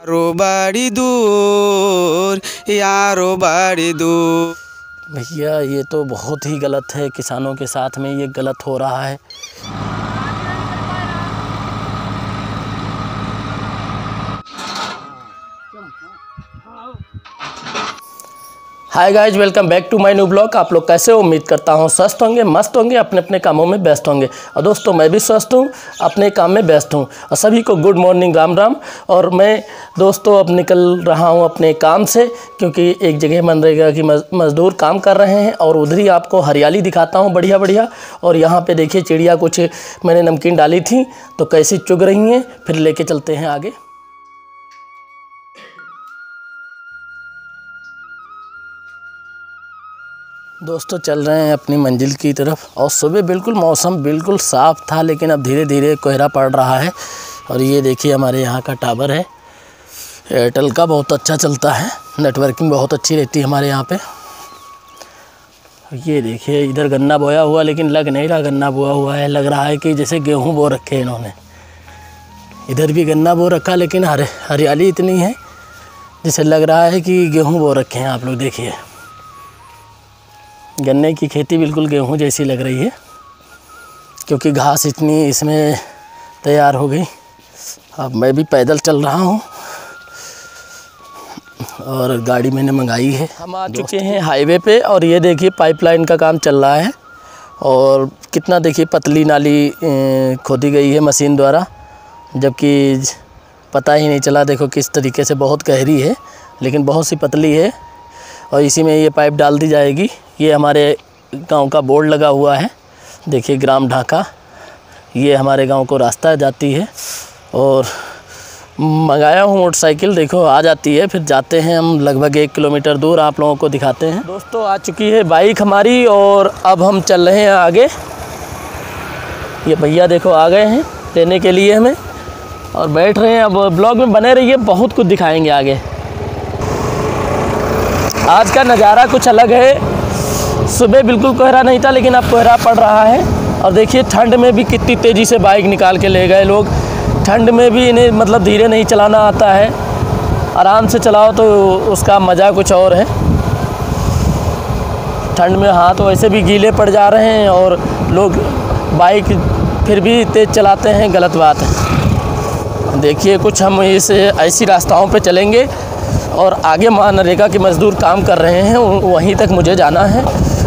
यारो बाड़ी दूर। भैया ये तो बहुत ही गलत है, किसानों के साथ में ये गलत हो रहा है। Hi guys, welcome back to my new blog. आप लोग कैसे, उम्मीद करता हूँ स्वस्थ होंगे, मस्त होंगे, अपने अपने कामों में व्यस्त होंगे। और दोस्तों मैं भी स्वस्थ हूँ, अपने काम में व्यस्त हूँ, और सभी को गुड मॉर्निंग, राम राम। और मैं दोस्तों अब निकल रहा हूँ अपने काम से, क्योंकि एक जगह मनरेगा की मज़दूर काम कर रहे हैं और उधर ही आपको हरियाली दिखाता हूँ, बढ़िया बढ़िया। और यहाँ पर देखिए चिड़िया कुछ मैंने नमकीन डाली थी तो कैसी चुग रही हैं, फिर लेके चलते हैं आगे। दोस्तों चल रहे हैं अपनी मंजिल की तरफ, और सुबह बिल्कुल मौसम बिल्कुल साफ़ था, लेकिन अब धीरे धीरे कोहरा पड़ रहा है। और ये देखिए हमारे यहाँ का टावर है, एयरटेल का बहुत अच्छा चलता है, नेटवर्किंग बहुत अच्छी रहती है हमारे यहाँ पे। ये देखिए इधर गन्ना बोया हुआ, लेकिन लग नहीं रहा गन्ना बोया हुआ है, लग रहा है कि जैसे गेहूँ बो रखे हैं इन्होंने। इधर भी गन्ना बो रखा, लेकिन हरियाली इतनी है जैसे लग रहा है कि गेहूँ बो रखे हैं। आप लोग देखिए गन्ने की खेती बिल्कुल गेहूं जैसी लग रही है, क्योंकि घास इतनी इसमें तैयार हो गई। अब मैं भी पैदल चल रहा हूं, और गाड़ी मैंने मंगाई है। हम आ चुके हैं हाईवे पे, और ये देखिए पाइपलाइन का काम चल रहा है, और कितना देखिए पतली नाली खोदी गई है मशीन द्वारा, जबकि पता ही नहीं चला। देखो किस तरीके से, बहुत गहरी है लेकिन बहुत सी पतली है, और इसी में ये पाइप डाल दी जाएगी। ये हमारे गांव का बोर्ड लगा हुआ है, देखिए ग्राम ढाका, ये हमारे गांव को रास्ता जाती है। और मंगाया हूँ मोटरसाइकिल, देखो आ जाती है, फिर जाते हैं हम लगभग 1 किलोमीटर दूर, आप लोगों को दिखाते हैं। दोस्तों आ चुकी है बाइक हमारी, और अब हम चल रहे हैं आगे। ये भैया देखो आ गए हैं लेने के लिए हमें, और बैठ रहे हैं। अब ब्लॉग में बने रहिए, बहुत कुछ दिखाएँगे आगे। आज का नज़ारा कुछ अलग है, सुबह बिल्कुल कोहरा नहीं था लेकिन अब कोहरा पड़ रहा है। और देखिए ठंड में भी कितनी तेज़ी से बाइक निकाल के ले गए लोग, ठंड में भी इन्हें मतलब धीरे नहीं चलाना आता है, आराम से चलाओ तो उसका मज़ा कुछ और है। ठंड में हाथ तो वैसे भी गीले पड़ जा रहे हैं, और लोग बाइक फिर भी तेज़ चलाते हैं, गलत बात है। देखिए कुछ हम इस ऐसी रास्ताओं पर चलेंगे, और आगे मनरेगा के मज़दूर काम कर रहे हैं, वहीं तक मुझे जाना है।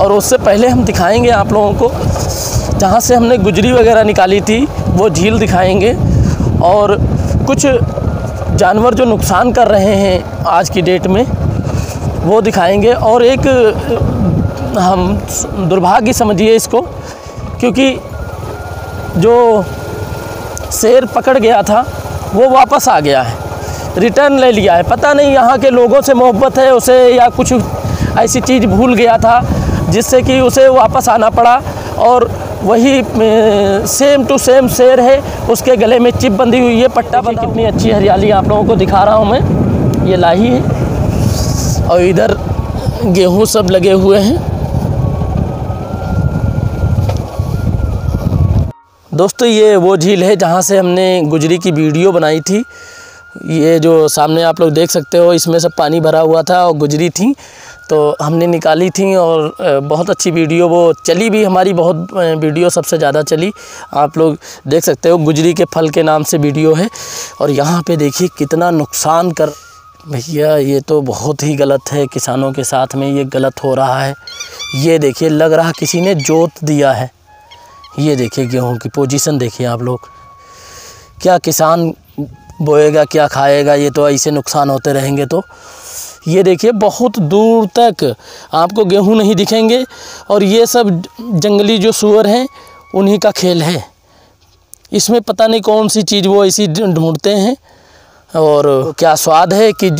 और उससे पहले हम दिखाएंगे आप लोगों को जहाँ से हमने गुजरी वगैरह निकाली थी, वो झील दिखाएंगे, और कुछ जानवर जो नुकसान कर रहे हैं आज की डेट में वो दिखाएंगे। और एक हम दुर्भाग्य समझिए इसको, क्योंकि जो शेर पकड़ गया था वो वापस आ गया है, रिटर्न ले लिया है। पता नहीं यहाँ के लोगों से मोहब्बत है उसे, या कुछ ऐसी चीज़ भूल गया था जिससे कि उसे वापस आना पड़ा। और वही सेम टू सेम शेर है, उसके गले में चिप बंधी हुई है, पट्टा बंधी। कितनी अच्छी हरियाली आप लोगों को दिखा रहा हूँ मैं, ये लाही है, और इधर गेहूँ सब लगे हुए हैं। दोस्तों ये वो झील है जहाँ से हमने गुजरी की वीडियो बनाई थी। ये जो सामने आप लोग देख सकते हो, इसमें सब पानी भरा हुआ था, और गुजरी थी तो हमने निकाली थी, और बहुत अच्छी वीडियो वो चली भी हमारी, बहुत वीडियो सबसे ज़्यादा चली। आप लोग देख सकते हो गुजरी के फल के नाम से वीडियो है। और यहाँ पे देखिए कितना नुकसान कर। भैया ये तो बहुत ही गलत है, किसानों के साथ में ये गलत हो रहा है। ये देखिए लग रहा किसी ने जोत दिया है, ये देखिए गेहूँ की पोजीशन देखिए आप लोग। क्या किसान बोएगा, क्या खाएगा, ये तो ऐसे नुकसान होते रहेंगे। तो ये देखिए बहुत दूर तक आपको गेहूं नहीं दिखेंगे, और ये सब जंगली जो सूअर हैं उन्हीं का खेल है। इसमें पता नहीं कौन सी चीज़ वो ऐसी ढूंढते हैं, और क्या स्वाद है कि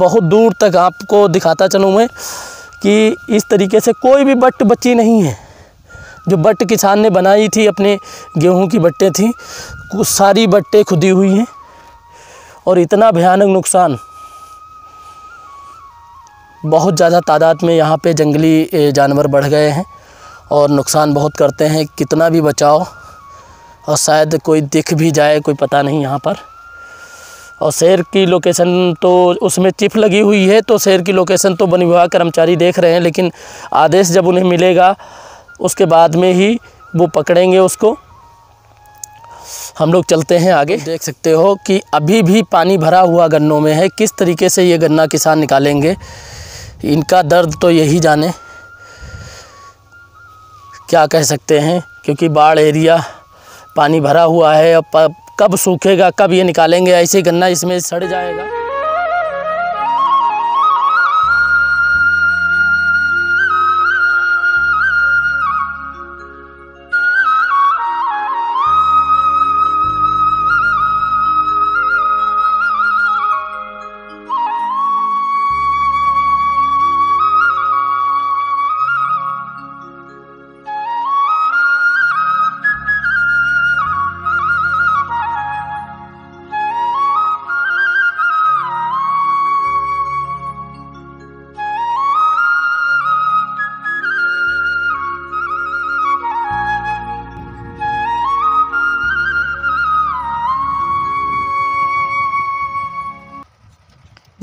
बहुत दूर तक आपको दिखाता चलूं मैं कि इस तरीके से कोई भी बट बची नहीं है। जो बट किसान ने बनाई थी अपने गेहूँ की बट्टें थी, कुछ सारी बट्टें खुदी हुई हैं, और इतना भयानक नुकसान। बहुत ज़्यादा तादाद में यहाँ पे जंगली जानवर बढ़ गए हैं, और नुकसान बहुत करते हैं, कितना भी बचाओ। और शायद कोई दिख भी जाए, कोई पता नहीं यहाँ पर। और शेर की लोकेशन तो उसमें चिप लगी हुई है, तो शेर की लोकेशन तो वन विभाग कर्मचारी देख रहे हैं, लेकिन आदेश जब उन्हें मिलेगा उसके बाद में ही वो पकड़ेंगे उसको। हम लोग चलते हैं आगे। देख सकते हो कि अभी भी पानी भरा हुआ गन्नों में है। किस तरीके से ये गन्ना किसान निकालेंगे, इनका दर्द तो यही जाने क्या कह सकते हैं, क्योंकि बाढ़ एरिया पानी भरा हुआ है। अब कब सूखेगा, कब ये निकालेंगे। ऐसे गन्ना इसमें सड़ जाएगा।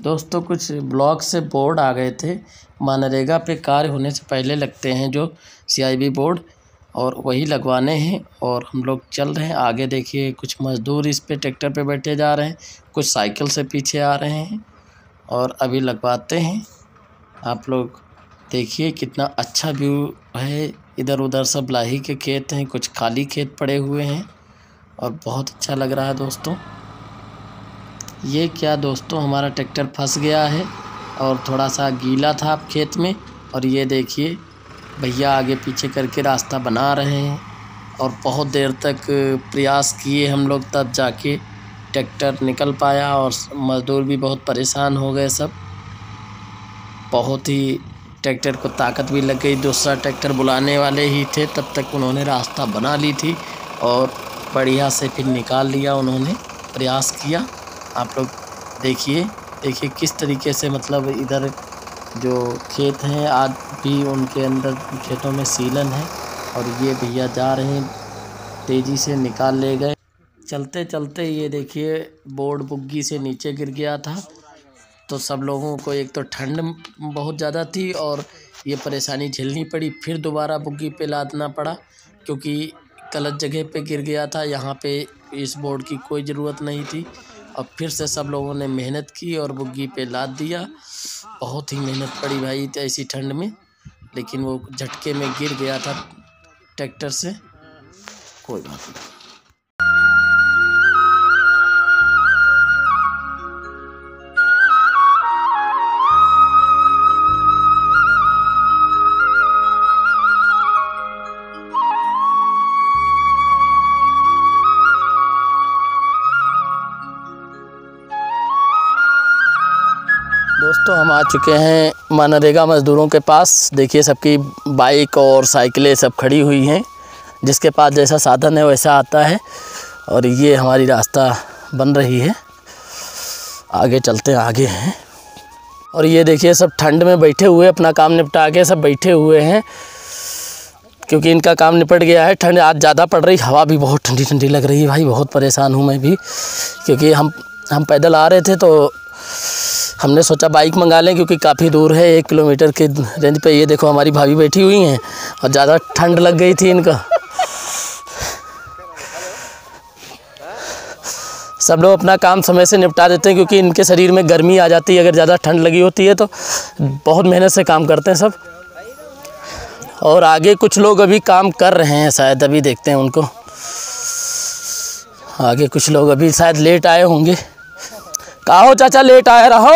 दोस्तों, कुछ ब्लॉक से बोर्ड आ गए थे मनरेगा पे, कार्य होने से पहले लगते हैं जो CIB बोर्ड, और वही लगवाने हैं। और हम लोग चल रहे हैं आगे। देखिए कुछ मज़दूर इस पे ट्रैक्टर पे बैठे जा रहे हैं, कुछ साइकिल से पीछे आ रहे हैं, और अभी लगवाते हैं। आप लोग देखिए कितना अच्छा व्यू है। इधर उधर सब लाही के खेत हैं, कुछ खाली खेत पड़े हुए हैं, और बहुत अच्छा लग रहा है दोस्तों। ये क्या दोस्तों, हमारा ट्रैक्टर फंस गया है और थोड़ा सा गीला था आप खेत में, और ये देखिए भैया आगे पीछे करके रास्ता बना रहे हैं। और बहुत देर तक प्रयास किए हम लोग, तब जाके ट्रैक्टर निकल पाया, और मज़दूर भी बहुत परेशान हो गए सब। बहुत ही ट्रैक्टर को ताकत भी लग गई, दूसरा ट्रैक्टर बुलाने वाले ही थे, तब तक उन्होंने रास्ता बना ली थी और बढ़िया से फिर निकाल लिया उन्होंने, प्रयास किया। आप लोग देखिए किस तरीके से, मतलब इधर जो खेत हैं आज भी उनके अंदर खेतों में सीलन है, और ये भैया जा रहे हैं, तेज़ी से निकाल ले गए। चलते चलते ये देखिए बोर्ड बुग्गी से नीचे गिर गया था, तो सब लोगों को एक तो ठंड बहुत ज़्यादा थी और ये परेशानी झेलनी पड़ी। फिर दोबारा बुग्गी पे लादना पड़ा क्योंकि गलत जगह पे गिर गया था, यहाँ पे इस बोर्ड की कोई ज़रूरत नहीं थी। अब फिर से सब लोगों ने मेहनत की और बुग्गी पे लाद दिया। बहुत ही मेहनत पड़ी भाई ऐसी ठंड में, लेकिन वो झटके में गिर गया था ट्रैक्टर से, कोई बात नहीं। दोस्तों, हम आ चुके हैं मनरेगा मज़दूरों के पास। देखिए सबकी बाइक और साइकिलें सब खड़ी हुई हैं, जिसके पास जैसा साधन है वैसा आता है। और ये हमारी रास्ता बन रही है, आगे चलते हैं, आगे हैं। और ये देखिए सब ठंड में बैठे हुए, अपना काम निपटा के सब बैठे हुए हैं, क्योंकि इनका काम निपट गया है। ठंड आज ज़्यादा पड़ रही, हवा भी बहुत ठंडी ठंडी लग रही है भाई, बहुत परेशान हूँ मैं भी, क्योंकि हम पैदल आ रहे थे, तो हमने सोचा बाइक मंगा लें क्योंकि काफ़ी दूर है, 1 किलोमीटर के रेंज पे। ये देखो हमारी भाभी बैठी हुई हैं, और ज़्यादा ठंड लग गई थी इनका। सब लोग अपना काम समय से निपटा देते हैं, क्योंकि इनके शरीर में गर्मी आ जाती है अगर ज़्यादा ठंड लगी होती है तो। बहुत मेहनत से काम करते हैं सब, और आगे कुछ लोग अभी काम कर रहे हैं शायद, अभी देखते हैं उनको। आगे कुछ लोग अभी शायद लेट आए होंगे। कहो चाचा लेट आए रहो?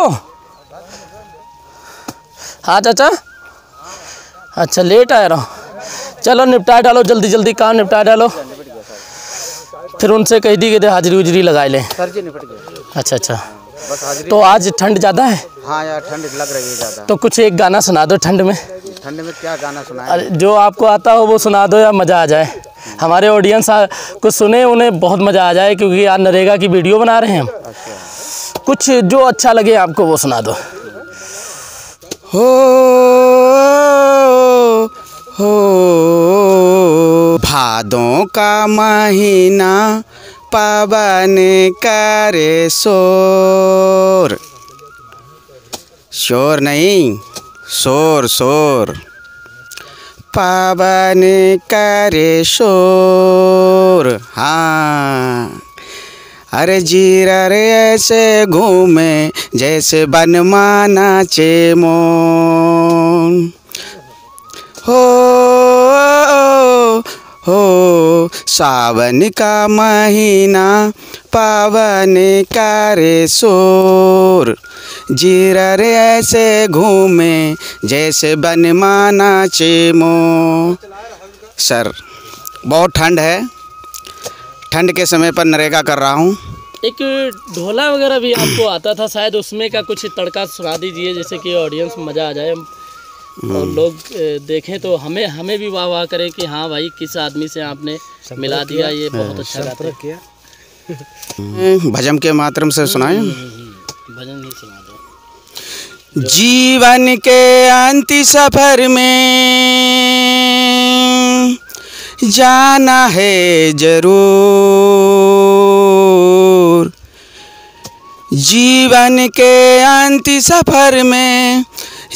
हाँ चाचा, अच्छा लेट आए रहो, चलो निपटा डालो, जल्दी जल्दी काम निपटा डालो, फिर उनसे कह दी कि हाजिरी उजरी लगा लें। अच्छा, तो आज ठंड ज़्यादा है? हाँ यार ठंड लग रही है ज़्यादा। तो कुछ एक गाना सुना दो ठंड में। ठंड में क्या गाना सुनाए जो आपको आता हो वो सुना दो, या मज़ा आ जाए, हमारे ऑडियंस कुछ सुने, उन्हें बहुत मज़ा आ जाए, क्योंकि आज नरेगा की वीडियो बना रहे हैं हम। कुछ जो अच्छा लगे आपको वो सुना दो। हो भादों का महीना पवन करे शोर, शोर नहीं शोर शोर, पवन करे शोर। हाँ अरे जीरा रे ऐसे घूमे जैसे बनमाना चे मोन हो। सावन का महीना पावन करे शोर, जीरा रे ऐसे घूमे जैसे बनमाना चे मोन। सर बहुत ठंड है, ठंड के समय पर नरेगा कर रहा हूँ। एक ढोला वगैरह भी आपको आता था शायद, उसमें का कुछ तड़का सुना दीजिए जैसे कि ऑडियंस मज़ा आ जाए और लोग देखें तो हमें भी वाह वाह करें कि हाँ भाई किस आदमी से आपने मिला दिया, ये बहुत अच्छा गाता किया। भजन के माध्यम से सुनाए, भजन नहीं सुना दो। जीवन के अंतिम सफर में जाना है जरूर, जीवन के अंतिम सफर में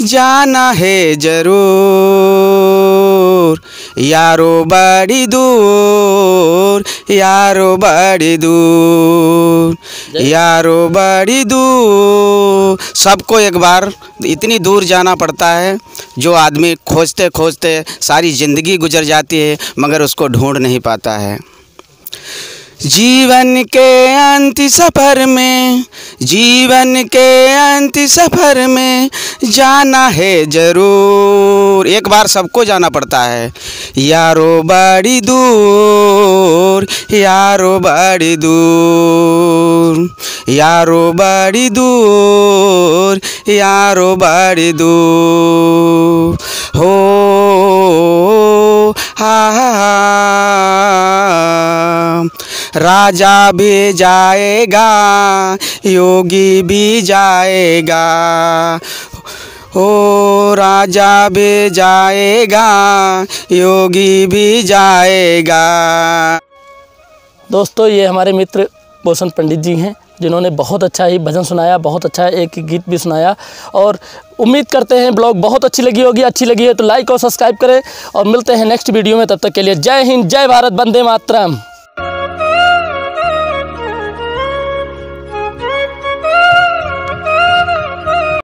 जाना है जरूर। यारो बड़ी दूर, यारो बड़ी दूर, यारो बड़ी दूर। सबको एक बार इतनी दूर जाना पड़ता है जो आदमी खोजते खोजते सारी ज़िंदगी गुजर जाती है मगर उसको ढूंढ नहीं पाता है। जीवन के अंतिम सफर में, जीवन के अंतिम सफर में जाना है जरूर। एक बार सबको जाना पड़ता है। यारो बड़ी दूर, यारो बड़ी दूर, यारो बड़ी दूर, यारो बड़ी दूर हो। हा राजा भी जाएगा, योगी भी जाएगा, ओ राजा भी जाएगा, योगी भी जाएगा। दोस्तों ये हमारे मित्र भूषण पंडित जी हैं जिन्होंने बहुत अच्छा ही भजन सुनाया, बहुत अच्छा एक गीत भी सुनाया और उम्मीद करते हैं ब्लॉग बहुत अच्छी लगी होगी। अच्छी लगी है तो लाइक और सब्सक्राइब करें और मिलते हैं नेक्स्ट वीडियो में। तब तक के लिए जय हिंद, जय भारत, वंदे मातरम।